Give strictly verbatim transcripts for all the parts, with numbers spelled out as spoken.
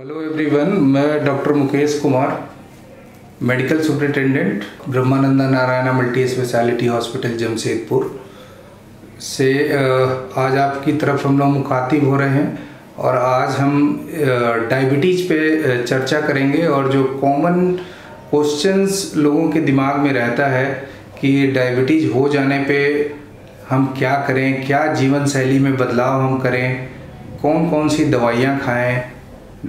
Hello everyone, मैं doctor Mukesh Kumar, medical superintendent Brahmananda Narayana multi speciality hospital Jamshedpur से आज आपकी तरफ हम लोग मुखातिब हो रहे हैं। और आज हम डायबिटीज़ पे चर्चा करेंगे और जो कॉमन क्वेश्चंस लोगों के दिमाग में रहता है कि डायबिटीज़ हो जाने पे हम क्या करें, क्या जीवन शैली में बदलाव हम करें, कौन कौन सी दवाइयाँ खाएँ।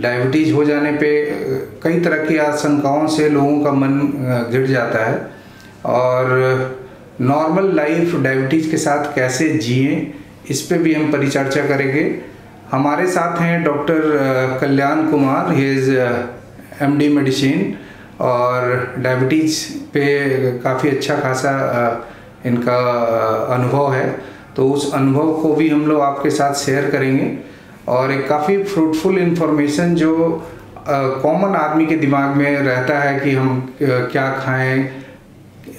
डायबिटीज़ हो जाने पे कई तरह की आशंकाओं से लोगों का मन गिर जाता है और नॉर्मल लाइफ डायबिटीज़ के साथ कैसे जिए इस पे भी हम परिचर्चा करेंगे। हमारे साथ हैं doctor Kalyan Kumar, he is MD medicine और डायबिटीज़ पे काफ़ी अच्छा खासा इनका अनुभव है, तो उस अनुभव को भी हम लोग आपके साथ शेयर करेंगे। और एक काफ़ी फ्रूटफुल इन्फॉर्मेशन जो कॉमन आदमी के दिमाग में रहता है कि हम आ, क्या खाएं,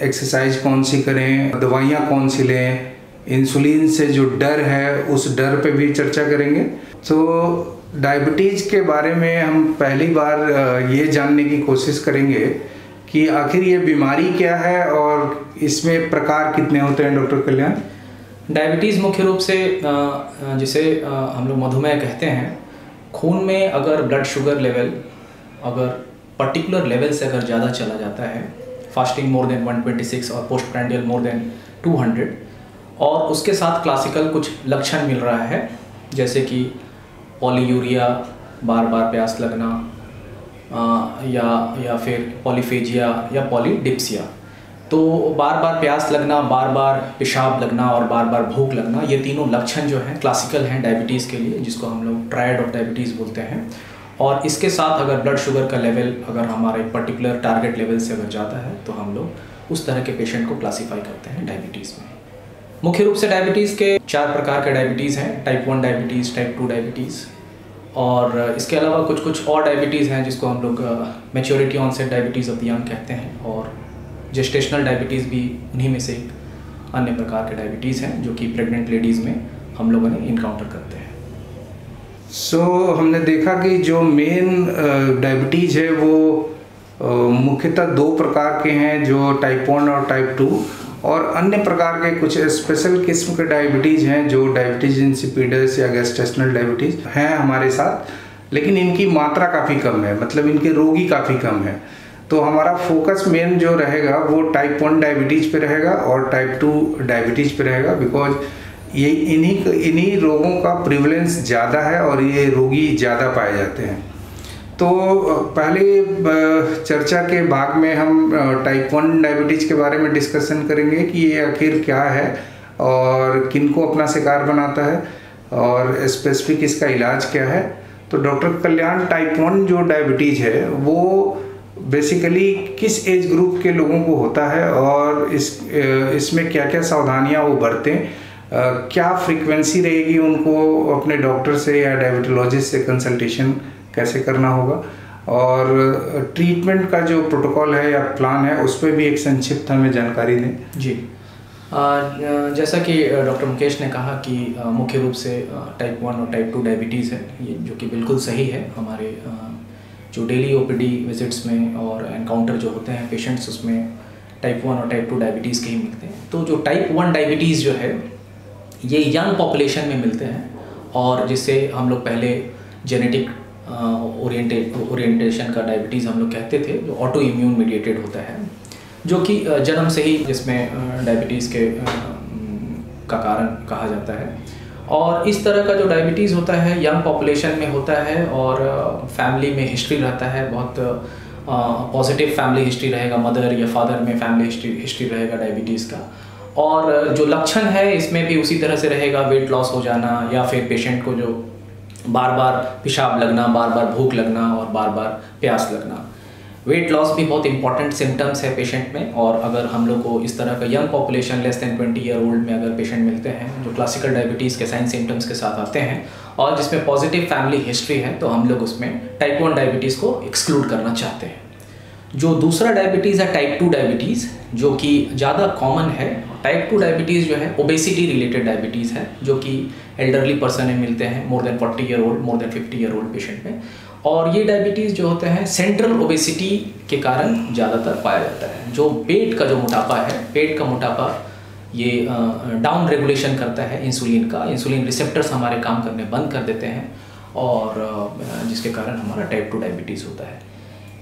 एक्सरसाइज कौन सी करें, दवाइयाँ कौन सी लें, इंसुलिन से जो डर है उस डर पे भी चर्चा करेंगे। तो डायबिटीज़ के बारे में हम पहली बार आ, ये जानने की कोशिश करेंगे कि आखिर ये बीमारी क्या है और इसमें प्रकार कितने होते हैं। डॉक्टर कल्याण, डायबिटीज़ मुख्य रूप से जिसे हम लोग मधुमेह कहते हैं, खून में अगर ब्लड शुगर लेवल अगर पर्टिकुलर लेवल से अगर ज़्यादा चला जाता है, fasting more than one twenty six और post prandial more than two hundred, और उसके साथ क्लासिकल कुछ लक्षण मिल रहा है जैसे कि पॉलीयूरिया, बार बार प्यास लगना या या फिर पॉलीफेजिया या पॉलीडिप्सिया। तो बार बार प्यास लगना, बार बार पेशाब लगना और बार बार भूख लगना, ये तीनों लक्षण जो हैं क्लासिकल हैं डायबिटीज़ के लिए, जिसको हम लोग ट्रायड ऑफ डायबिटीज़ बोलते हैं। और इसके साथ अगर ब्लड शुगर का लेवल अगर हमारे पर्टिकुलर टारगेट लेवल से अगर जाता है तो हम लोग उस तरह के पेशेंट को क्लासीफाई करते हैं डायबिटीज़ में। मुख्य रूप से डायबिटीज़ के चार प्रकार के डायबिटीज़ हैं, type one diabetes, type two diabetes और इसके अलावा कुछ कुछ और डायबिटीज़ हैं जिसको हम लोग maturity onset diabetes of the young कहते हैं। और जेस्टेशनल डायबिटीज़ भी उन्हीं में से एक अन्य प्रकार के डायबिटीज़ हैं जो कि प्रेग्नेंट लेडीज़ में हम लोगों ने इनकाउंटर करते हैं। सो so, हमने देखा कि जो मेन डायबिटीज़ है वो uh, मुख्यतः दो प्रकार के हैं, जो टाइप वन और टाइप टू, और अन्य प्रकार के कुछ स्पेशल किस्म के डायबिटीज़ हैं जो डायबिटीज़ इंसिपिडस या जेस्टेशनल डायबिटीज़ हैं हमारे साथ, लेकिन इनकी मात्रा काफ़ी कम है, मतलब इनके रोगी काफ़ी कम है। तो हमारा फोकस मेन जो रहेगा वो टाइप वन डायबिटीज़ पे रहेगा और टाइप टू डायबिटीज़ पे रहेगा, बिकॉज ये इन्हीं इन्हीं रोगों का प्रिवलेंस ज़्यादा है और ये रोगी ज़्यादा पाए जाते हैं। तो पहले चर्चा के भाग में हम टाइप वन डायबिटीज़ के बारे में डिस्कशन करेंगे कि ये आखिर क्या है और किनको अपना शिकार बनाता है और स्पेसिफिक इसका इलाज क्या है। तो डॉक्टर कल्याण, टाइप वन जो डायबिटीज़ है वो बेसिकली किस एज ग्रुप के लोगों को होता है और इस इसमें क्या क्या सावधानियां वो बरतें, क्या फ्रीक्वेंसी रहेगी, उनको अपने डॉक्टर से या डायबिटोलॉजिस्ट से कंसल्टेशन कैसे करना होगा, और ट्रीटमेंट का जो प्रोटोकॉल है या प्लान है उस पर भी एक संक्षिप्त हमें जानकारी दें। जी, जैसा कि डॉक्टर मुकेश ने कहा कि मुख्य रूप से टाइप वन और टाइप टू डायबिटीज़ है, ये जो कि बिल्कुल सही है। हमारे जो डेली ओपीडी विजिट्स में और एनकाउंटर जो होते हैं पेशेंट्स, उसमें टाइप वन और टाइप टू डायबिटीज़ के ही मिलते हैं। तो जो टाइप वन डायबिटीज़ जो है ये यंग पॉपुलेशन में मिलते हैं, और जिससे हम लोग पहले जेनेटिक ओरिएंटे ओरिएंटेशन का डायबिटीज़ हम लोग कहते थे, जो ऑटो इम्यून मीडिएटेड होता है, जो कि जन्म से ही जिसमें डायबिटीज़ के का कारण कहा जाता है। और इस तरह का जो डायबिटीज़ होता है यंग पॉपुलेशन में होता है, और फैमिली में हिस्ट्री रहता है, बहुत पॉजिटिव फैमिली हिस्ट्री रहेगा, मदर या फादर में फैमिली हिस्ट्री हिस्ट्री रहेगा डायबिटीज़ का। और जो लक्षण है इसमें भी उसी तरह से रहेगा, वेट लॉस हो जाना या फिर पेशेंट को जो बार बार पेशाब लगना, बार बार भूख लगना और बार बार प्यास लगना। वेट लॉस भी बहुत इंपॉर्टेंट सिम्टम्स है पेशेंट में, और अगर हम लोग को इस तरह का young population less than twenty year old में अगर पेशेंट मिलते हैं जो क्लासिकल डायबिटीज़ के साइन सिम्टम्स के साथ आते हैं और जिसमें पॉजिटिव फैमिली हिस्ट्री है, तो हम लोग उसमें टाइप वन डायबिटीज़ को एक्सक्लूड करना चाहते हैं। जो दूसरा डायबिटीज़ है टाइप टू डायबिटीज़, जो कि ज़्यादा कॉमन है। टाइप टू डायबिटीज़ जो है ओबेसिटी रिलेटेड डायबिटीज़ है, जो कि एल्डरली पर्सन में मिलते हैं, more than forty year old, more than fifty year old patient में। और ये डायबिटीज़ जो होते हैं सेंट्रल ओबेसिटी के कारण ज़्यादातर पाया जाता है। जो पेट का जो मोटापा है, पेट का मोटापा ये डाउन रेगुलेशन करता है इंसुलिन का, इंसुलिन रिसेप्टर्स हमारे काम करने बंद कर देते हैं और जिसके कारण हमारा टाइप टू डायबिटीज़ होता है।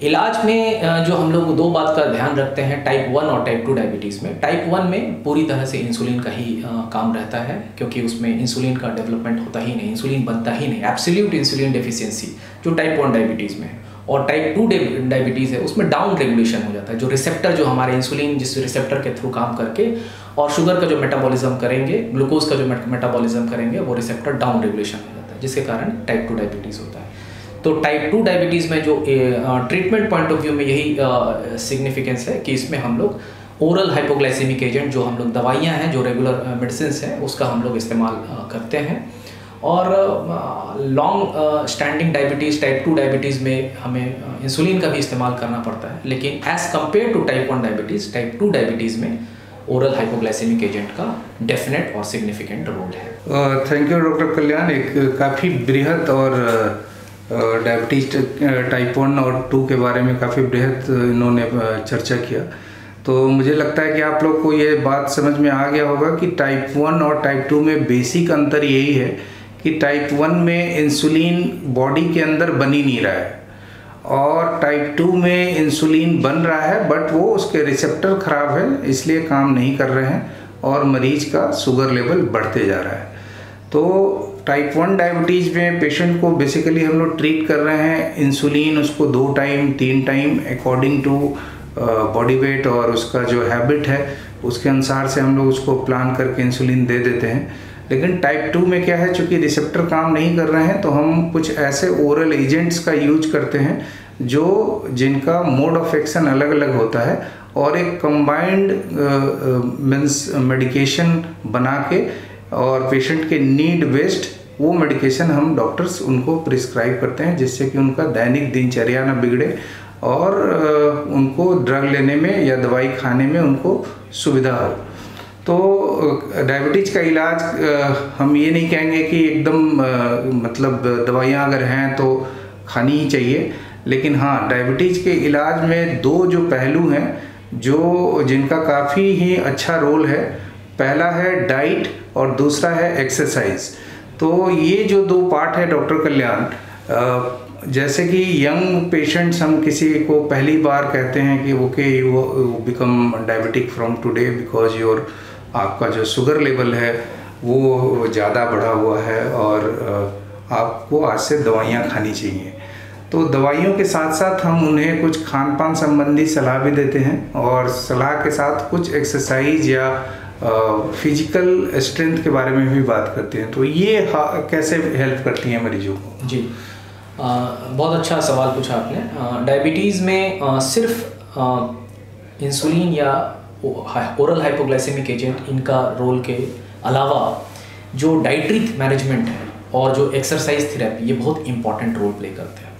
इलाज में जो हम लोग दो बात का ध्यान रखते हैं टाइप वन और टाइप टू डायबिटीज़ में। टाइप वन में पूरी तरह से इंसुलिन का ही काम रहता है क्योंकि उसमें इंसुलिन का डेवलपमेंट होता ही नहीं, इंसुलिन बनता ही नहीं, एब्सोल्यूट इंसुलिन डेफिशिएंसी जो टाइप वन डायबिटीज़ में है। और टाइप टू डायबिटीज़ है उसमें डाउन रेगुलेशन हो जाता है। जो रिसेप्टर जो हमारे इंसुलिन जिस रिसेप्टर के थ्रू काम करके और शुगर का जो मेटाबॉलिज्म करेंगे, ग्लूकोज का जो मेटाबॉलिज्म करेंगे, वो रिसेप्टर डाउन रेगुलेशन हो जाता है जिसके कारण टाइप टू डायबिटीज़ होता है। तो टाइप टू डायबिटीज़ में जो ट्रीटमेंट पॉइंट ऑफ व्यू में यही सिग्निफिकेंस है कि इसमें हम लोग ओरल हाइपोग्लाइसेमिक एजेंट जो हम लोग दवाइयाँ हैं, जो रेगुलर मेडिसिन हैं, उसका हम लोग इस्तेमाल करते हैं। और long standing diabetes type two diabetes में हमें इंसुलिन का भी इस्तेमाल करना पड़ता है, लेकिन as compare to type one diabetes, type two diabetes में ओरल हाइपोग्लाइसेमिक एजेंट का डेफिनेट और सिग्निफिकेंट रोल है। Thank you doctor Kalyan. एक काफ़ी बृहद और डायबिटीज टाइप वन और टू के बारे में काफ़ी बृहद इन्होंने चर्चा किया, तो मुझे लगता है कि आप लोग को ये बात समझ में आ गया होगा कि टाइप वन और टाइप टू में बेसिक अंतर यही है कि टाइप वन में इंसुलिन बॉडी के अंदर बन ही नहीं रहा है और टाइप टू में इंसुलिन बन रहा है बट वो उसके रिसेप्टर ख़राब है इसलिए काम नहीं कर रहे हैं और मरीज का शुगर लेवल बढ़ते जा रहा है। तो टाइप वन डायबिटीज़ में पेशेंट को बेसिकली हम लोग ट्रीट कर रहे हैं इंसुलिन, उसको दो टाइम तीन time according to body weight और उसका जो हैबिट है उसके अनुसार से हम लोग उसको प्लान करके इंसुलिन दे देते हैं। लेकिन टाइप टू में क्या है, चूँकि रिसेप्टर काम नहीं कर रहे हैं तो हम कुछ ऐसे ओरल एजेंट्स का यूज करते हैं जो जिनका मोड ऑफ एक्शन अलग अलग होता है और एक कंबाइंड मीन्स मेडिकेशन बना के और पेशेंट के नीड बेस्ड वो मेडिकेशन हम डॉक्टर्स उनको प्रिस्क्राइब करते हैं जिससे कि उनका दैनिक दिनचर्या ना बिगड़े और उनको ड्रग लेने में या दवाई खाने में उनको सुविधा हो। तो डायबिटीज़ का इलाज हम ये नहीं कहेंगे कि एकदम मतलब दवाइयाँ अगर हैं तो खानी ही चाहिए, लेकिन हाँ डायबिटीज़ के इलाज में दो जो पहलू हैं जो जिनका काफ़ी ही अच्छा रोल है, पहला है डाइट और दूसरा है एक्सरसाइज। तो ये जो दो पार्ट है डॉक्टर कल्याण, जैसे कि यंग पेशेंट्स हम किसी को पहली बार कहते हैं कि okay you become diabetic from today because your आपका जो शुगर लेवल है वो ज़्यादा बढ़ा हुआ है और आपको आज से दवाइयाँ खानी चाहिए। तो दवाइयों के साथ साथ हम उन्हें कुछ खान पान संबंधी सलाह भी देते हैं और सलाह के साथ कुछ एक्सरसाइज या फिजिकल uh, स्ट्रेंथ के बारे में भी बात करते हैं। तो ये कैसे हेल्प करती हैं मरीजों को? जी आ, बहुत अच्छा सवाल पूछा आपने। डायबिटीज़ में आ, सिर्फ आ, इंसुलिन या ओरल हाइपोग्लाइसेमिक एजेंट इनका रोल के अलावा जो डाइटरी मैनेजमेंट है और जो एक्सरसाइज थेरेपी ये बहुत इंपॉर्टेंट रोल प्ले करते हैं।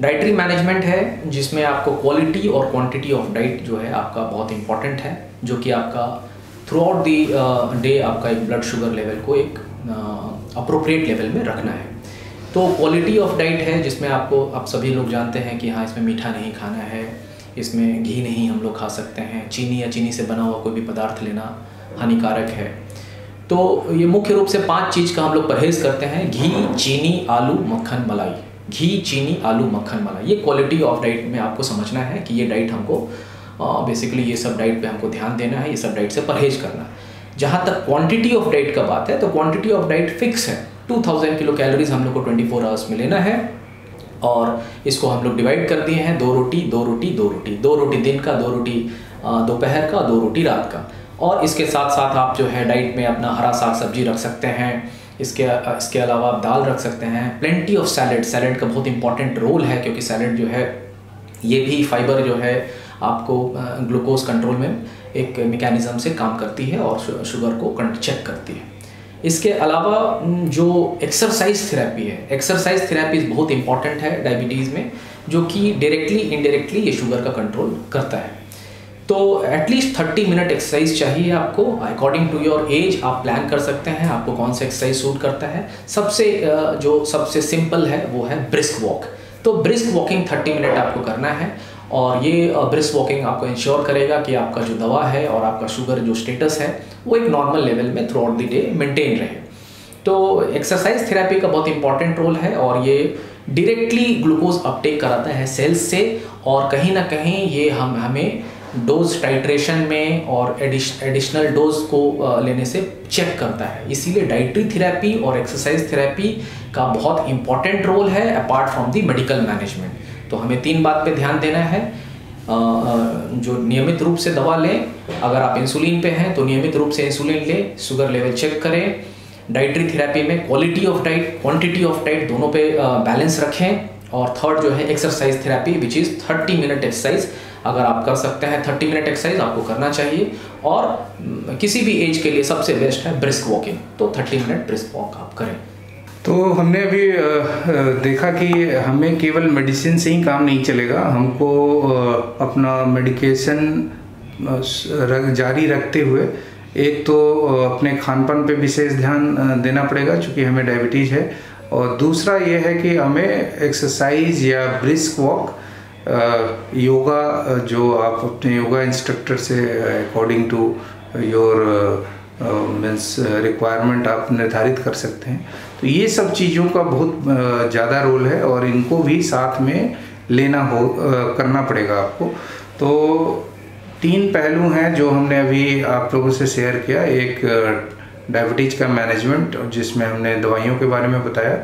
डाइटरी मैनेजमेंट है जिसमें आपको क्वालिटी और क्वांटिटी ऑफ डाइट जो है आपका बहुत इंपॉर्टेंट है, जो कि आपका थ्रू आउट दी डे आपका एक ब्लड शुगर लेवल को एक अप्रोप्रिएट uh, लेवल में रखना है। तो क्वालिटी ऑफ डाइट है जिसमें आपको आप सभी लोग जानते हैं कि हाँ इसमें मीठा नहीं खाना है, इसमें घी नहीं हम लोग खा सकते हैं, चीनी या चीनी से बना हुआ कोई भी पदार्थ लेना हानिकारक है। तो ये मुख्य रूप से पाँच चीज़ का हम लोग परहेज़ करते हैं, घी, चीनी, आलू, मक्खन, मलाई। घी, चीनी, आलू, मक्खन, मलाई, ये क्वालिटी ऑफ डाइट में आपको समझना है कि ये डाइट हमको बेसिकली ये सब डाइट पे हमको ध्यान देना है, ये सब डाइट से परहेज करना है। जहाँ तक क्वांटिटी ऑफ डाइट का बात है तो क्वांटिटी ऑफ डाइट फिक्स है, दो हज़ार किलो कैलोरीज हम लोग को चौबीस आवर्स में लेना है और इसको हम लोग डिवाइड कर दिए हैं दो रोटी दो रोटी दो रोटी दो रोटी दिन का, दो रोटी दोपहर का, दो रोटी रात का। और इसके साथ साथ आप जो है डाइट में अपना हरा साग सब्जी रख सकते हैं, इसके इसके अलावा आप दाल रख सकते हैं, प्लेंटी ऑफ सैलेड, सैलेड का बहुत इंपॉर्टेंट रोल है क्योंकि सैलेड जो है ये भी फाइबर जो है आपको ग्लूकोज कंट्रोल में एक मैकेनिज़्म से काम करती है और शुगर को चेक करती है। इसके अलावा जो एक्सरसाइज थेरेपी है, एक्सरसाइज थेरेपी बहुत इंपॉर्टेंट है डायबिटीज़ में, जो कि डायरेक्टली इनडायरेक्टली ये शुगर का कंट्रोल करता है। तो एटलीस्ट तीस मिनट एक्सरसाइज चाहिए आपको। अकॉर्डिंग टू योर एज आप प्लान कर सकते हैं आपको कौन सा एक्सरसाइज सूट करता है। सबसे जो सबसे सिंपल है वो है ब्रिस्क वॉक। तो ब्रिस्क वॉकिंग तीस मिनट आपको करना है और ये ब्रिस्क वॉकिंग आपको इंश्योर करेगा कि आपका जो दवा है और आपका शुगर जो स्टेटस है वो एक नॉर्मल लेवल में throughout the day maintain रहे। तो एक्सरसाइज थेरेपी का बहुत इंपॉर्टेंट रोल है और ये डायरेक्टली ग्लूकोज अपटेक कराता है सेल्स से और कहीं ना कहीं ये हम हमें डोज टाइट्रेशन में और एडिश, एडिशनल डोज को लेने से चेक करता है। इसीलिए डाइटरी थेरेपी और एक्सरसाइज थेरेपी का बहुत इंपॉर्टेंट रोल है apart from the medical management. तो हमें तीन बात पे ध्यान देना है, जो नियमित रूप से दवा लें, अगर आप इंसुलिन पे हैं तो नियमित रूप से इंसुलिन लें, शुगर लेवल चेक करें, डाइटरी थेरेपी में quality of diet quantity of diet दोनों पे बैलेंस रखें, और थर्ड जो है एक्सरसाइज थेरेपी विच इज़ तीस मिनट एक्सरसाइज। अगर आप कर सकते हैं तीस मिनट एक्सरसाइज आपको करना चाहिए और किसी भी एज के लिए सबसे बेस्ट है ब्रिस्क वॉकिंग। तो तीस मिनट ब्रिस्क वॉक आप करें। तो हमने अभी देखा कि हमें केवल मेडिसिन से ही काम नहीं चलेगा, हमको अपना मेडिकेशन जारी रखते हुए एक तो अपने खान पान पर विशेष ध्यान देना पड़ेगा चूँकि हमें डायबिटीज़ है, और दूसरा ये है कि हमें एक्सरसाइज या ब्रिस्क वॉक योगा जो आप अपने योगा इंस्ट्रक्टर से according to your means requirement आप निर्धारित कर सकते हैं। तो ये सब चीज़ों का बहुत ज़्यादा रोल है और इनको भी साथ में लेना हो uh, करना पड़ेगा आपको। तो तीन पहलू हैं जो हमने अभी आप लोगों से शेयर किया, एक uh, डायबिटीज़ का मैनेजमेंट जिसमें हमने दवाइयों के बारे में बताया,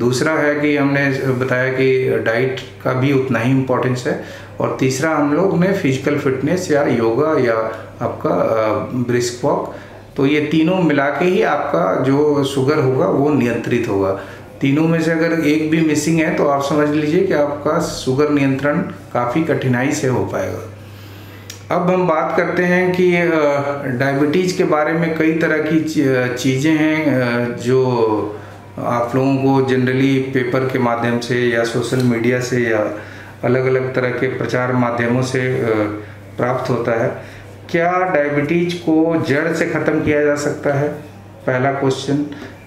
दूसरा है कि हमने बताया कि डाइट का भी उतना ही इम्पोर्टेंस है, और तीसरा हम लोग ने फिजिकल फिटनेस या योगा या आपका ब्रिस्क वॉक। तो ये तीनों मिला के ही आपका जो शुगर होगा वो नियंत्रित होगा। तीनों में से अगर एक भी मिसिंग है तो आप समझ लीजिए कि आपका शुगर नियंत्रण काफ़ी कठिनाई से हो पाएगा। अब हम बात करते हैं कि डायबिटीज़ के बारे में कई तरह की चीज़ें हैं जो आप लोगों को जनरली पेपर के माध्यम से या सोशल मीडिया से या अलग अलग तरह के प्रचार माध्यमों से प्राप्त होता है। क्या डायबिटीज़ को जड़ से ख़त्म किया जा सकता है, पहला क्वेश्चन।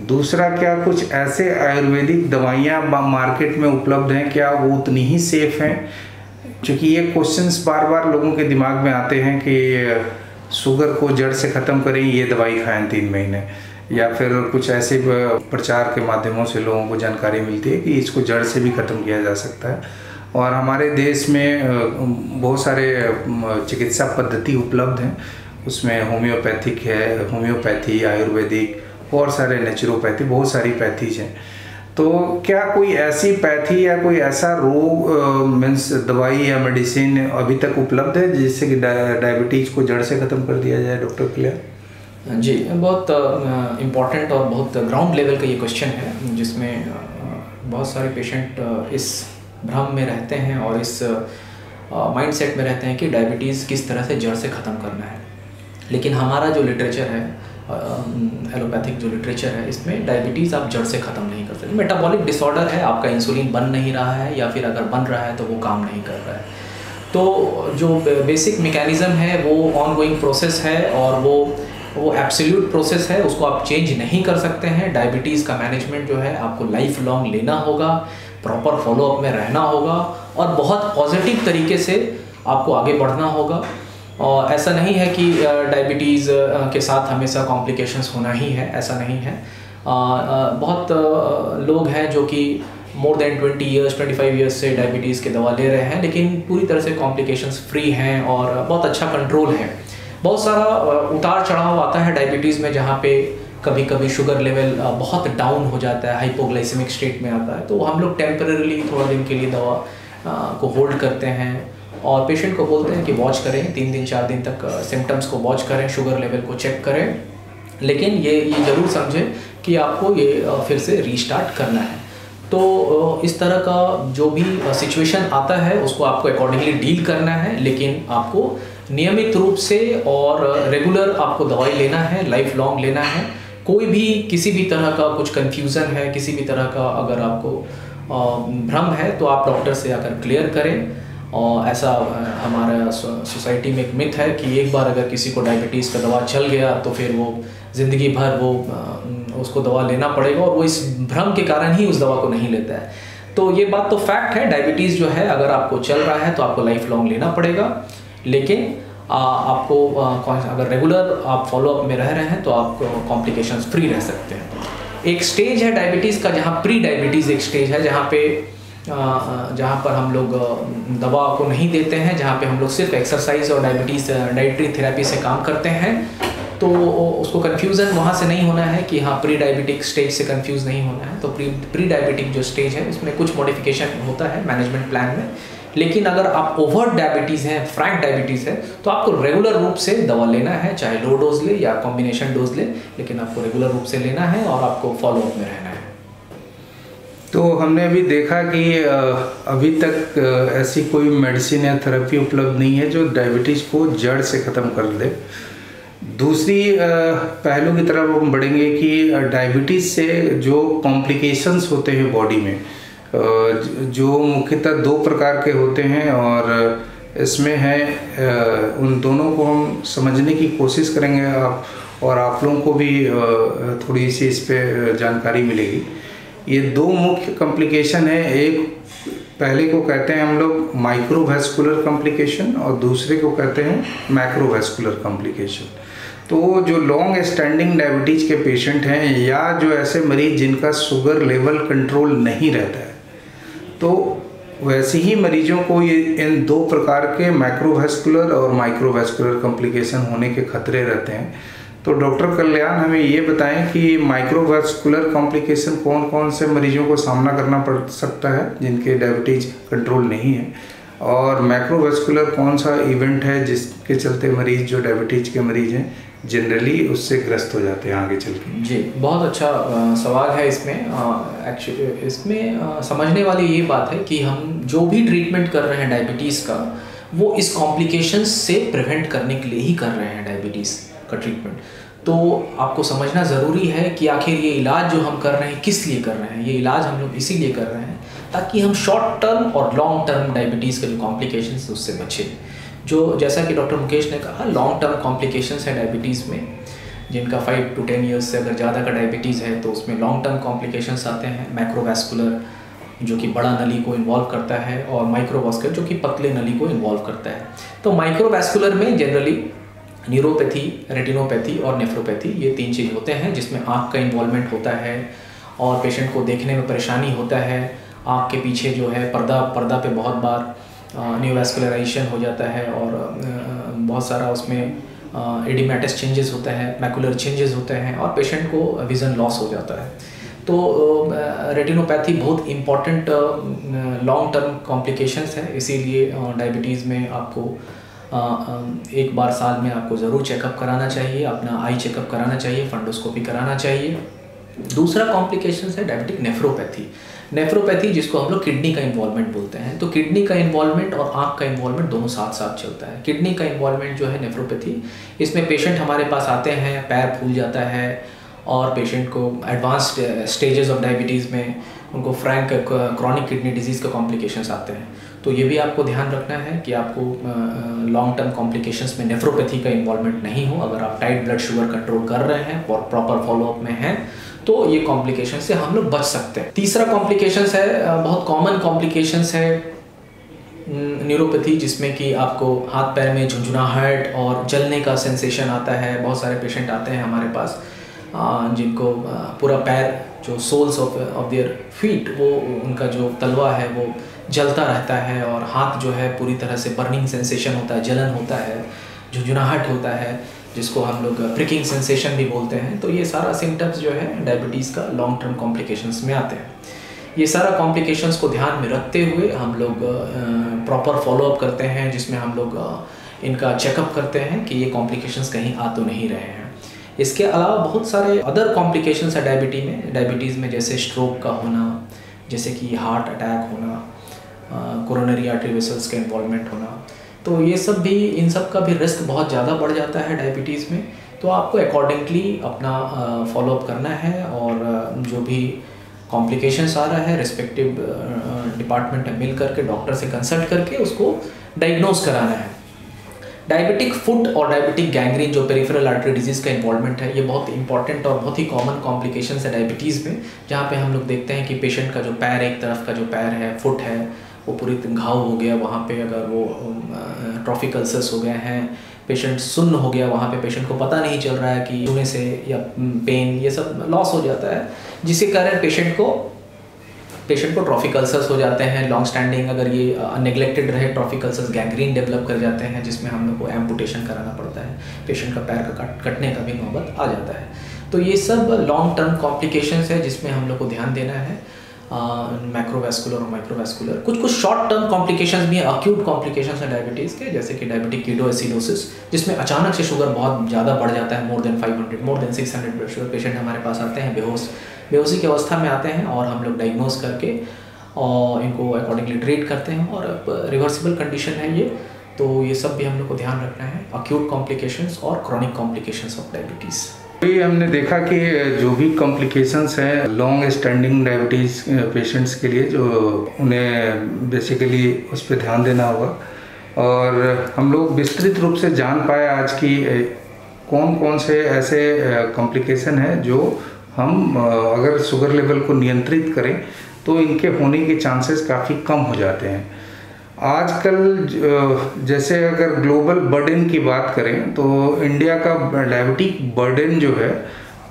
दूसरा, क्या कुछ ऐसे आयुर्वेदिक दवाइयाँ मार्केट में उपलब्ध हैं, क्या वो उतनी ही सेफ़ हैं? क्योंकि ये क्वेश्चंस बार बार लोगों के दिमाग में आते हैं कि शुगर को जड़ से ख़त्म करें, ये दवाई खाएं तीन महीने, या फिर कुछ ऐसे प्रचार के माध्यमों से लोगों को जानकारी मिलती है कि इसको जड़ से भी ख़त्म किया जा सकता है। और हमारे देश में बहुत सारे चिकित्सा पद्धति उपलब्ध हैं, उसमें होम्योपैथिक है, होम्योपैथी, आयुर्वेदिक, बहुत सारे नेचुरोपैथी, बहुत सारी पैथीज हैं। तो क्या कोई ऐसी पैथी या कोई ऐसा रोग मीन्स दवाई या मेडिसिन अभी तक उपलब्ध है जिससे कि डायबिटीज़ को जड़ से ख़त्म कर दिया जाए, डॉक्टर कल्याण जी? बहुत इम्पॉर्टेंट और बहुत ग्राउंड लेवल का ये क्वेश्चन है जिसमें बहुत सारे पेशेंट इस भ्रम में रहते हैं और इस माइंडसेट में रहते हैं कि डायबिटीज़ किस तरह से जड़ से ख़त्म करना है। लेकिन हमारा जो लिटरेचर है, एलोपैथिक जो लिटरेचर है, इसमें डायबिटीज़ आप जड़ से ख़त्म नहीं कर सकते। मेटाबॉलिक डिसऑर्डर है, आपका इंसुलिन बन नहीं रहा है या फिर अगर बन रहा है तो वो काम नहीं कर रहा है। तो जो बेसिक मेकैनिज़्म है वो ऑनगोइंग प्रोसेस है और वो वो एब्सोल्यूट प्रोसेस है, उसको आप चेंज नहीं कर सकते हैं। डायबिटीज़ का मैनेजमेंट जो है आपको लाइफ लॉन्ग लेना होगा, प्रॉपर फॉलोअप में रहना होगा और बहुत पॉजिटिव तरीके से आपको आगे बढ़ना होगा। और ऐसा नहीं है कि डायबिटीज़ के साथ हमेशा कॉम्प्लिकेशंस होना ही है, ऐसा नहीं है। बहुत लोग हैं जो कि मोर देन बीस इयर्स पच्चीस इयर्स से डायबिटीज़ के दवा ले रहे हैं लेकिन पूरी तरह से कॉम्प्लिकेशंस फ्री हैं और बहुत अच्छा कंट्रोल है। बहुत सारा उतार चढ़ाव आता है डायबिटीज़ में, जहाँ पे कभी कभी शुगर लेवल बहुत डाउन हो जाता है, हाइपोग्लाइसेमिक स्टेट में आता है, तो हम लोग टेम्परेरली थोड़ा दिन के लिए दवा को होल्ड करते हैं और पेशेंट को बोलते हैं कि वॉच करें, तीन दिन चार दिन तक सिम्टम्स को वॉच करें, शुगर लेवल को चेक करें। लेकिन ये ये ज़रूर समझें कि आपको ये फिर से रीस्टार्ट करना है। तो इस तरह का जो भी सिचुएशन आता है उसको आपको अकॉर्डिंगली डील करना है, लेकिन आपको नियमित रूप से और रेगुलर आपको दवाई लेना है, लाइफ लॉन्ग लेना है। कोई भी किसी भी तरह का कुछ कन्फ्यूज़न है, किसी भी तरह का अगर आपको भ्रम है तो आप डॉक्टर से आकर क्लियर करें और ऐसा हमारा सोसाइटी में एक मिथ है कि एक बार अगर किसी को डायबिटीज़ का दवा चल गया तो फिर वो ज़िंदगी भर वो उसको दवा लेना पड़ेगा, और वो इस भ्रम के कारण ही उस दवा को नहीं लेता है। तो ये बात तो फैक्ट है, डायबिटीज़ जो है अगर आपको चल रहा है तो आपको लाइफ लॉन्ग लेना पड़ेगा, लेकिन आ, आपको आ, अगर रेगुलर आप फॉलोअप में रह रहे हैं तो आप कॉम्प्लिकेशंस फ्री रह सकते हैं। एक स्टेज है डायबिटीज़ का जहाँ प्री डायबिटीज़ एक स्टेज है जहाँ पे जहाँ पर हम लोग दवा को नहीं देते हैं, जहाँ पे हम लोग सिर्फ एक्सरसाइज और डायबिटीज़ डाइटरी थेरेपी से काम करते हैं। तो उसको कन्फ्यूज़न वहाँ से नहीं होना है कि हाँ प्री डायबिटिक स्टेज से कन्फ्यूज़ नहीं होना है। तो प्री प्री डायबिटिक जो स्टेज है उसमें कुछ मॉडिफिकेशन होता है मैनेजमेंट प्लान में, लेकिन अगर आप ओवर डायबिटीज़ है, फ्रैंक डायबिटीज़ है, तो आपको रेगुलर रूप से दवा लेना है, चाहे लो डोज ले या कॉम्बिनेशन डोज ले, लेकिन आपको रेगुलर रूप से लेना है और आपको फॉलोअप में रहना है। तो हमने अभी देखा कि अभी तक ऐसी कोई मेडिसिन या थेरेपी उपलब्ध नहीं है जो डायबिटीज़ को जड़ से ख़त्म कर दे। दूसरी पहलू की तरफ हम बढ़ेंगे कि डायबिटीज़ से जो कॉम्प्लिकेशंस होते हैं बॉडी में, जो मुख्यतः दो प्रकार के होते हैं और इसमें है, उन दोनों को हम समझने की कोशिश करेंगे आप और आप लोगों को भी थोड़ी सी इस पर जानकारी मिलेगी। ये दो मुख्य कॉम्प्लिकेशन है, एक पहले को कहते हैं हम लोग माइक्रोवैस्कुलर कॉम्प्लिकेशन और दूसरे को कहते हैं मैक्रोवैस्कुलर कॉम्प्लिकेशन। तो जो लॉन्ग स्टैंडिंग डायबिटीज़ के पेशेंट हैं या जो ऐसे मरीज जिनका शुगर लेवल कंट्रोल नहीं रहता है, तो वैसे ही मरीजों को ये इन दो प्रकार के मैक्रोवैस्कुलर और माइक्रोवैस्कुलर कॉम्प्लिकेशन होने के खतरे रहते हैं। तो डॉक्टर कल्याण हमें ये बताएं कि माइक्रोवैस्कुलर कॉम्प्लिकेशन कौन कौन से मरीजों को सामना करना पड़ सकता है जिनके डायबिटीज़ कंट्रोल नहीं है, और मैक्रोवैस्कुलर कौन सा इवेंट है जिसके चलते मरीज जो डायबिटीज़ के मरीज हैं जनरली उससे ग्रस्त हो जाते हैं आगे चल के। जी, बहुत अच्छा आ, सवाल है। इसमें एक्चुअली इसमें आ, समझने वाली ये बात है कि हम जो भी ट्रीटमेंट कर रहे हैं डायबिटीज़ का वो इस कॉम्प्लिकेशन से प्रिवेंट करने के लिए ही कर रहे हैं डायबिटीज़ का ट्रीटमेंट। तो आपको समझना ज़रूरी है कि आखिर ये इलाज जो हम कर रहे हैं किस लिए कर रहे हैं। ये इलाज हम लोग इसीलिए कर रहे हैं ताकि हम शॉर्ट टर्म और लॉन्ग टर्म डायबिटीज़ के जो कॉम्प्लिकेशंस उससे बचें। जो जैसा कि डॉक्टर मुकेश ने कहा, लॉन्ग टर्म कॉम्प्लिकेशंस है डायबिटीज़ में, जिनका फाइव टू टेन ईयर्स से अगर ज़्यादा का डायबिटीज़ है तो उसमें लॉन्ग टर्म कॉम्प्लिकेशंस आते हैं। मैक्रोवैस्कुलर जो कि बड़ा नली को इन्वॉल्व करता है और माइक्रोवैस्कुलर जो कि पतले नली को इन्वॉल्व करता है। तो माइक्रोवैस्कुलर में जनरली न्यूरोपैथी, रेटिनोपैथी और नेफ्रोपैथी, ये तीन चीज़ होते हैं जिसमें आँख का इन्वॉल्वमेंट होता है और पेशेंट को देखने में परेशानी होता है। आँख के पीछे जो है पर्दा पर्दा पे बहुत बार न्यूरोवैस्कुलराइजेशन हो जाता है और बहुत सारा उसमें एडिमेटस चेंजेस होता है, मैकुलर चेंजेस होते हैं और पेशेंट को विज़न लॉस हो जाता है। तो रेटिनोपैथी बहुत इम्पॉर्टेंट लॉन्ग टर्म कॉम्प्लिकेशंस है, इसीलिए डायबिटीज़ में आपको एक बार साल में आपको ज़रूर चेकअप कराना चाहिए, अपना आई चेकअप कराना चाहिए, फंडोस्कोपी कराना चाहिए। दूसरा कॉम्प्लिकेशन है डायबिटिक नेफ्रोपैथी। नेफ्रोपैथी जिसको हम लोग किडनी का इन्वॉल्वमेंट बोलते हैं। तो किडनी का इन्वॉल्वमेंट और आँख का इन्वॉल्वमेंट दोनों साथ साथ चलता है। किडनी का इन्वॉल्वमेंट जो है नेफ्रोपैथी, इसमें पेशेंट हमारे पास आते हैं, पैर फूल जाता है और पेशेंट को एडवांस स्टेजेस ऑफ डायबिटीज़ में उनको फ्रैंक क्रॉनिक किडनी डिजीज़ के कॉम्प्लिकेशंस आते हैं। तो ये भी आपको ध्यान रखना है कि आपको लॉन्ग टर्म कॉम्प्लिकेशंस में नेफ्रोपैथी का इन्वॉल्वमेंट नहीं हो। अगर आप टाइट ब्लड शुगर कंट्रोल कर रहे हैं और प्रॉपर फॉलोअप में हैं तो ये कॉम्प्लिकेशन से हम लोग बच सकते हैं। तीसरा कॉम्प्लिकेशन है, बहुत कॉमन कॉम्प्लिकेशंस है न्यूरोपैथी, जिसमें कि आपको हाथ पैर में झुंझुनाहट और जलने का सेंसेशन आता है। बहुत सारे पेशेंट आते हैं हमारे पास जिनको पूरा पैर जो soles of of their feet वो उनका जो तलवा है वो जलता रहता है और हाथ जो है पूरी तरह से बर्निंग सेंसेशन होता है, जलन होता है, झुंझुनाहट होता है, जिसको हम लोग प्रिकिंग सेंसेशन भी बोलते हैं। तो ये सारा सिम्टम्स जो है डायबिटीज़ का लॉन्ग टर्म कॉम्प्लिकेशंस में आते हैं। ये सारा कॉम्प्लिकेशंस को ध्यान में रखते हुए हम लोग प्रॉपर फॉलोअप करते हैं, जिसमें हम लोग इनका चेकअप करते हैं कि ये कॉम्प्लिकेशंस कहीं आ तो नहीं रहे हैं। इसके अलावा बहुत सारे अदर कॉम्प्लिकेशंस है डायबिटी में डायबिटीज़ में जैसे स्ट्रोक का होना, जैसे कि हार्ट अटैक होना, कोरोनरी आर्टरी वेसल्स का इन्वॉल्वमेंट होना। तो ये सब भी, इन सब का भी रिस्क बहुत ज़्यादा बढ़ जाता है डायबिटीज़ में। तो आपको अकॉर्डिंगली अपना फॉलोअप करना है और जो भी कॉम्प्लिकेशंस आ रहा है, रेस्पेक्टिव डिपार्टमेंट में मिल करके डॉक्टर से कंसल्ट करके उसको डायग्नोज कराना है। डायबिटिक फुट और डायबिटिक गैंग्रीन जो पेरिफेरल आर्टरी डिजीज़ का इन्वॉल्वमेंट है, ये बहुत इंपॉर्टेंट और बहुत ही कॉमन कॉम्प्लिकेशन है डायबिटीज़ में, जहाँ पे हम लोग देखते हैं कि पेशेंट का जो पैर, एक तरफ का जो पैर है, फुट है, वो पूरी घाव हो गया, वहाँ पे अगर वो ट्रॉफिक अल्सर्स हो गए हैं, पेशेंट सुन्न हो गया, वहाँ पे पेशेंट को पता नहीं चल रहा है कि छूने से या पेन, ये सब लॉस हो जाता है, जिसके कारण पेशेंट को पेशेंट को ट्रॉफिक अल्सर्स हो जाते हैं। लॉन्ग स्टैंडिंग अगर ये नेग्लेक्टेड रहे ट्रॉफिक अल्सर्स गैंग्रीन डेवलप कर जाते हैं, जिसमें हम लोग को एम्पुटेशन कराना पड़ता है, पेशेंट का पैर का कटने का भी नौबत आ जाता है। तो ये सब लॉन्ग टर्म कॉम्प्लिकेशंस है जिसमें हम लोग को ध्यान देना है, मैक्रोवैस्कुलर और माइक्रोवैस्कुलर। कुछ कुछ शॉर्ट टर्म कॉम्प्लिकेशंस भी हैं, अक्यूट कॉम्प्लिकेशंस हैं डायबिटीज़ के, जैसे कि डायबिटिक कीटोएसिडोसिस, जिसमें अचानक से शुगर बहुत ज़्यादा बढ़ जाता है, more than five hundred, more than six hundred blood sugar. Patient हमारे पास आते हैं बेहोश बेहोशी की अवस्था में आते हैं और हम लोग डायग्नोज करके और इनको अकॉर्डिंगली ट्रीट करते हैं, और रिवर्सिबल कंडीशन है ये। तो ये सब भी हम लोग को ध्यान रखना है, अक्यूट कॉम्प्लिकेशंस और क्रॉनिक कॉम्प्लिकेशंस ऑफ डायबिटीज़। अभी हमने देखा कि जो भी कॉम्प्लिकेशंस हैं लॉन्ग स्टैंडिंग डायबिटीज़ पेशेंट्स के लिए, जो उन्हें बेसिकली उस पर ध्यान देना होगा, और हम लोग विस्तृत रूप से जान पाए आज की कौन कौन से ऐसे कॉम्प्लिकेशन हैं जो हम अगर शुगर लेवल को नियंत्रित करें तो इनके होने के चांसेस काफ़ी कम हो जाते हैं। आजकल जैसे अगर ग्लोबल बर्डन की बात करें तो इंडिया का डायबिटिक बर्डन जो है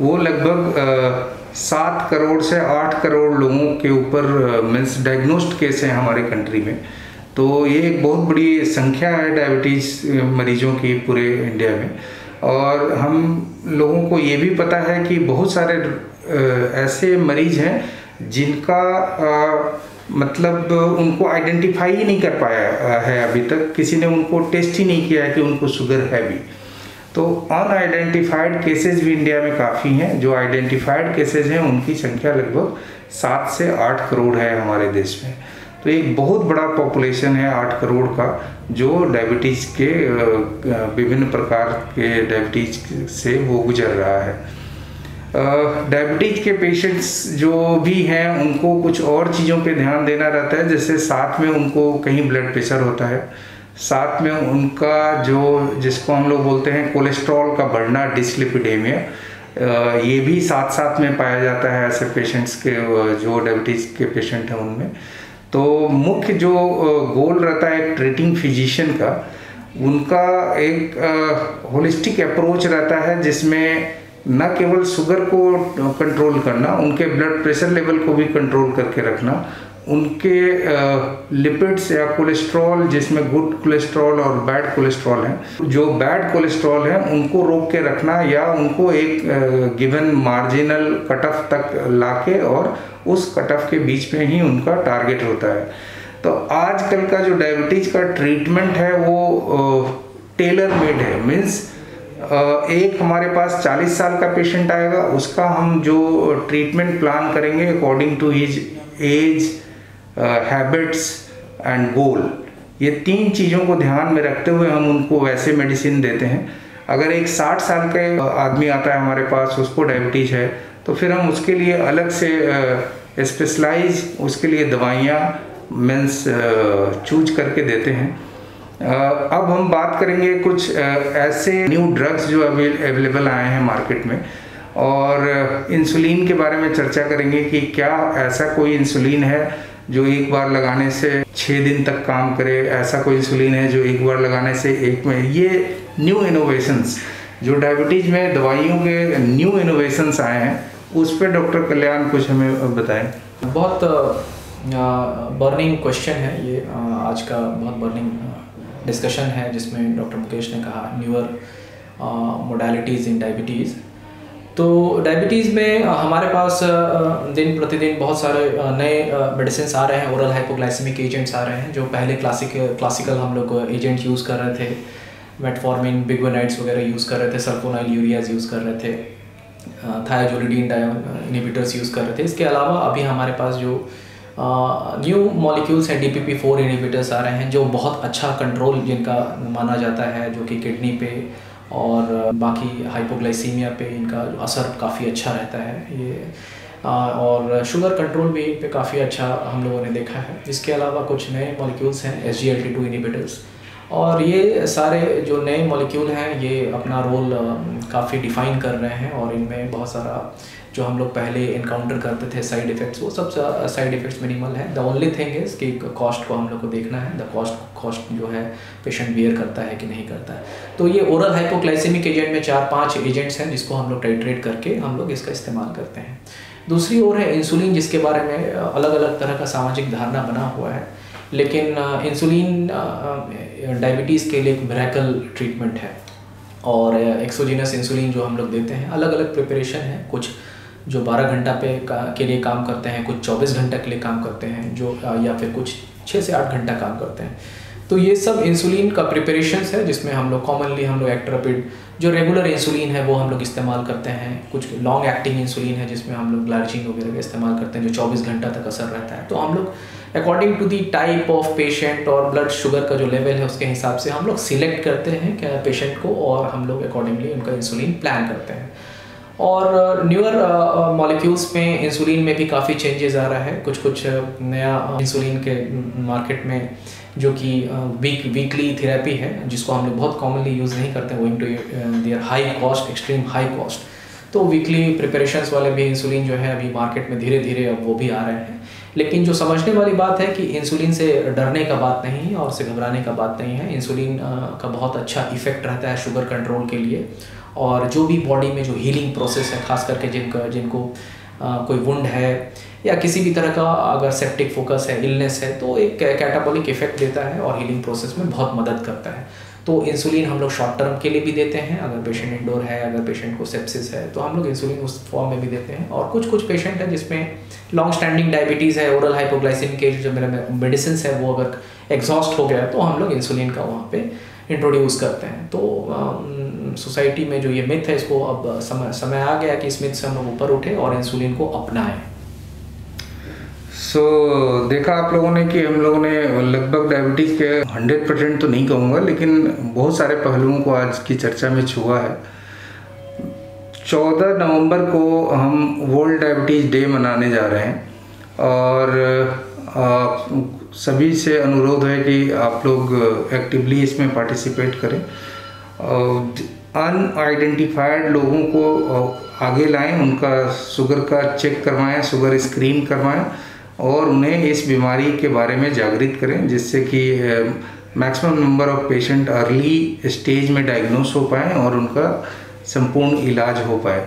वो लगभग सात करोड़ से आठ करोड़ लोगों के ऊपर मीन्स डायग्नोस्ड केस हैं हमारे कंट्री में। तो ये एक बहुत बड़ी संख्या है डायबिटीज़ मरीजों की पूरे इंडिया में, और हम लोगों को ये भी पता है कि बहुत सारे ऐसे मरीज़ हैं जिनका आ, मतलब उनको आइडेंटिफाई ही नहीं कर पाया है अभी तक, किसी ने उनको टेस्ट ही नहीं किया है कि उनको शुगर है भी। तो अनआइडेंटिफाइड केसेस भी इंडिया में काफ़ी हैं, जो आइडेंटिफाइड केसेस हैं उनकी संख्या लगभग सात से आठ करोड़ है हमारे देश में। तो एक बहुत बड़ा पॉपुलेशन है आठ करोड़ का, जो डायबिटीज़ के विभिन्न प्रकार के डायबिटीज से वो गुजर रहा है। डायबिटीज uh, के पेशेंट्स जो भी हैं उनको कुछ और चीज़ों पे ध्यान देना रहता है, जैसे साथ में उनको कहीं ब्लड प्रेशर होता है, साथ में उनका जो जिसको हम लोग बोलते हैं कोलेस्ट्रॉल का बढ़ना, डिसलिपिडेमिया, uh, ये भी साथ साथ में पाया जाता है ऐसे पेशेंट्स के जो डायबिटीज़ के पेशेंट हैं उनमें। तो मुख्य जो गोल रहता है ट्रीटिंग फिजिशियन का, उनका एक होलिस्टिक uh, अप्रोच रहता है, जिसमें न केवल शुगर को कंट्रोल करना, उनके ब्लड प्रेशर लेवल को भी कंट्रोल करके रखना, उनके लिपिड्स या कोलेस्ट्रॉल, जिसमें गुड कोलेस्ट्रॉल और बैड कोलेस्ट्रॉल हैं, जो बैड कोलेस्ट्रॉल हैं उनको रोक के रखना, या उनको एक गिवन मार्जिनल कट ऑफ तक लाके और उस कट ऑफ के बीच में ही उनका टारगेट होता है। तो आजकल का जो डायबिटीज़ का ट्रीटमेंट है वो टेलर मेड है, मीन्स एक हमारे पास चालीस साल का पेशेंट आएगा, उसका हम जो ट्रीटमेंट प्लान करेंगे according to his age, habits and goal, ये तीन चीज़ों को ध्यान में रखते हुए हम उनको वैसे मेडिसिन देते हैं। अगर एक साठ साल के आदमी आता है हमारे पास, उसको डायबिटीज़ है, तो फिर हम उसके लिए अलग से स्पेशलाइज uh, उसके लिए दवाइयाँ मीन्स चूज करके देते हैं। Uh, अब हम बात करेंगे कुछ uh, ऐसे न्यू ड्रग्स जो अभी अवेलेबल आए हैं मार्केट में, और इंसुलिन uh, के बारे में चर्चा करेंगे कि क्या ऐसा कोई इंसुलिन है जो एक बार लगाने से छः दिन तक काम करे, ऐसा कोई इंसुलिन है जो एक बार लगाने से एक में, ये न्यू इनोवेशंस जो डायबिटीज़ में दवाइयों के न्यू इनोवेशंस आए हैं उस पर डॉक्टर कल्याण कुछ हमें बताएं। बहुत बर्निंग uh, क्वेश्चन है ये, uh, आज का बहुत बर्निंग डिस्कशन है, जिसमें डॉक्टर मुकेश ने कहा न्यूअर मोडालिटीज़ इन डायबिटीज़। तो डायबिटीज़ में हमारे पास दिन प्रतिदिन बहुत सारे नए मेडिसिन आ रहे हैं, ओरल हाइपोग्लाइसेमिक एजेंट्स आ रहे हैं, जो पहले क्लासिक क्लासिकल हम लोग एजेंट यूज़ कर रहे थे, मेटफॉर्मिन, बिगोनाइड्स वगैरह यूज़ कर रहे थे, सल्फोनाइल यूरियाज यूज़ कर रहे थे, थायाजोलिडीन इनहिबिटर्स यूज़ कर रहे थे। इसके अलावा अभी हमारे पास जो न्यू मॉलिक्यूल्स हैं, D P P four inhibitors आ रहे हैं, जो बहुत अच्छा कंट्रोल जिनका माना जाता है, जो कि किडनी पे और बाकी हाइपोग्लाइसीमिया पे इनका असर काफ़ी अच्छा रहता है। ये और शुगर कंट्रोल भी इन पे काफ़ी अच्छा हम लोगों ने देखा है। इसके अलावा कुछ नए मॉलिक्यूल्स हैं S G L T two inhibitors, और ये सारे जो नए मॉलिक्यूल हैं ये अपना रोल काफ़ी डिफाइन कर रहे हैं और इनमें बहुत सारा जो हम लोग पहले इनकाउंटर करते थे साइड इफ़ेक्ट्स, वो सब साइड इफ़ेक्ट्स मिनिमल है। द ओनली थिंग इज़ कि कॉस्ट को हम लोग को देखना है, द कॉस्ट कॉस्ट जो है पेशेंट बियर करता है कि नहीं करता है। तो ये ओरल हाइपोग्लाइसेमिक एजेंट में चार पाँच एजेंट्स हैं जिसको हम लोग टाइट्रेट करके हम लोग इसका इस्तेमाल करते हैं। दूसरी ओर है इंसुलिन, जिसके बारे में अलग अलग तरह का सामाजिक धारणा बना हुआ है, लेकिन इंसुलिन डायबिटीज़ के लिए एक मिरेकल ट्रीटमेंट है और एक्सोजीनस इंसुलिन जो हम लोग देते हैं, अलग अलग प्रिपरेशन है। कुछ जो बारह घंटा पे के लिए काम करते हैं, कुछ चौबीस घंटा के लिए काम करते हैं, जो या फिर कुछ छः से आठ घंटा काम करते हैं। तो ये सब इंसुलिन का प्रिपरेशंस है जिसमें हम लोग कॉमनली हम लोग एक्ट्रापिड जो रेगुलर इंसुलिन है वो हम लोग इस्तेमाल करते हैं, कुछ लॉन्ग एक्टिंग इंसुलिन है जिसमें हम लोग ग्लाइसिन वगैरह का इस्तेमाल करते हैं जो चौबीस घंटा तक असर रहता है। तो हम लोग according to the type of patient और ब्लड शुगर का जो लेवल है उसके हिसाब से हम लोग सिलेक्ट करते हैं क्या पेशेंट को, और हम लोग अकॉर्डिंगली उनका इंसुलिन प्लान करते हैं। और न्यूअर मॉलिक्यूल्स में इंसुलिन में भी काफ़ी चेंजेस आ रहा है। कुछ कुछ नया इंसुलिन के मार्केट में जो कि वीक वीकली थेरेपी है जिसको हम लोग बहुत कॉमनली यूज़ नहीं करते going to their high cost, extreme high cost. तो वीकली प्रिपरेशंस वाले भी इंसुलिन जो है अभी मार्केट में धीरे धीरे अब वो भी आ रहे हैं। लेकिन जो समझने वाली बात है कि इंसुलिन से डरने का बात नहीं है और से घबराने का बात नहीं है। इंसुलिन का बहुत अच्छा इफेक्ट रहता है शुगर कंट्रोल के लिए, और जो भी बॉडी में जो हीलिंग प्रोसेस है, खास करके जिनका जिनको आ, कोई वुंड है या किसी भी तरह का अगर सेप्टिक फोकस है, इलनेस है, तो एक कैटाबॉलिक इफेक्ट देता है और हीलिंग प्रोसेस में बहुत मदद करता है। तो इंसुलिन हम लोग शॉर्ट टर्म के लिए भी देते हैं, अगर पेशेंट इंडोर है, अगर पेशेंट को सेप्सिस है, तो हम लोग इंसुलिन उस फॉर्म में भी देते हैं। और कुछ कुछ पेशेंट है जिसमें लॉन्ग स्टैंडिंग डायबिटीज़ है, ओरल हाइपोग्लाइसेमिक के जो मेरा मेडिसिन है वो अगर एग्जॉस्ट हो गया तो हम लोग इंसुलिन का वहाँ पर इंट्रोड्यूस करते हैं। तो सोसाइटी में जो ये मिथ है इसको अब समय समय आ गया कि इस मिथ से हम लोग ऊपर उठे और इंसुलिन को अपनाएं। सो so, देखा आप लोगों ने कि हम लोगों ने लगभग डायबिटीज़ के सौ परसेंट तो नहीं कहूँगा लेकिन बहुत सारे पहलुओं को आज की चर्चा में छुआ है। चौदह नवंबर को हम वर्ल्ड डायबिटीज़ डे मनाने जा रहे हैं और आ, सभी से अनुरोध है कि आप लोग एक्टिवली इसमें पार्टिसिपेट करें, अनआइडेंटिफाइड लोगों को आगे लाएं, उनका शुगर का चेक करवाएं, शुगर स्क्रीन करवाएं और उन्हें इस बीमारी के बारे में जागरूक करें जिससे कि maximum number of patient early stage में डायग्नोस हो पाएँ और उनका संपूर्ण इलाज हो पाए।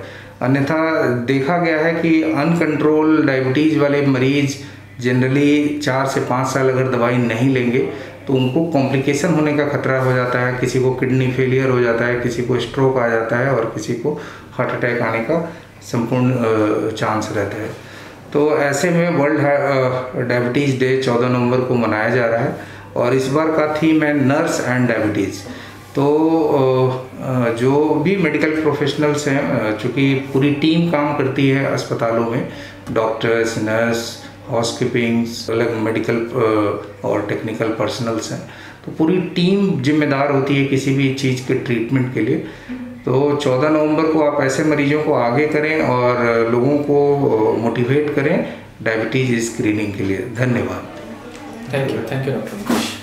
अन्यथा देखा गया है कि अनकंट्रोल डायबिटीज़ वाले मरीज़ जनरली चार से पाँच साल अगर दवाई नहीं लेंगे तो उनको कॉम्प्लिकेशन होने का खतरा हो जाता है, किसी को किडनी फेलियर हो जाता है, किसी को स्ट्रोक आ जाता है और किसी को हार्ट अटैक आने का संपूर्ण चांस रहता है। तो ऐसे में वर्ल्ड डायबिटीज़ डे चौदह नवंबर को मनाया जा रहा है और इस बार का थीम है नर्स एंड डायबिटीज़। तो जो भी मेडिकल प्रोफेशनल्स हैं, चूँकि पूरी टीम काम करती है अस्पतालों में, डॉक्टर्स, नर्स, हाउसकीपिंग्स, अलग मेडिकल और टेक्निकल पर्सनल्स हैं, तो पूरी टीम जिम्मेदार होती है किसी भी चीज़ के ट्रीटमेंट के लिए। तो चौदह नवंबर को आप ऐसे मरीजों को आगे करें और लोगों को मोटिवेट करें डायबिटीज़ स्क्रीनिंग के लिए। धन्यवाद। Thank you thank you doctor Mukesh.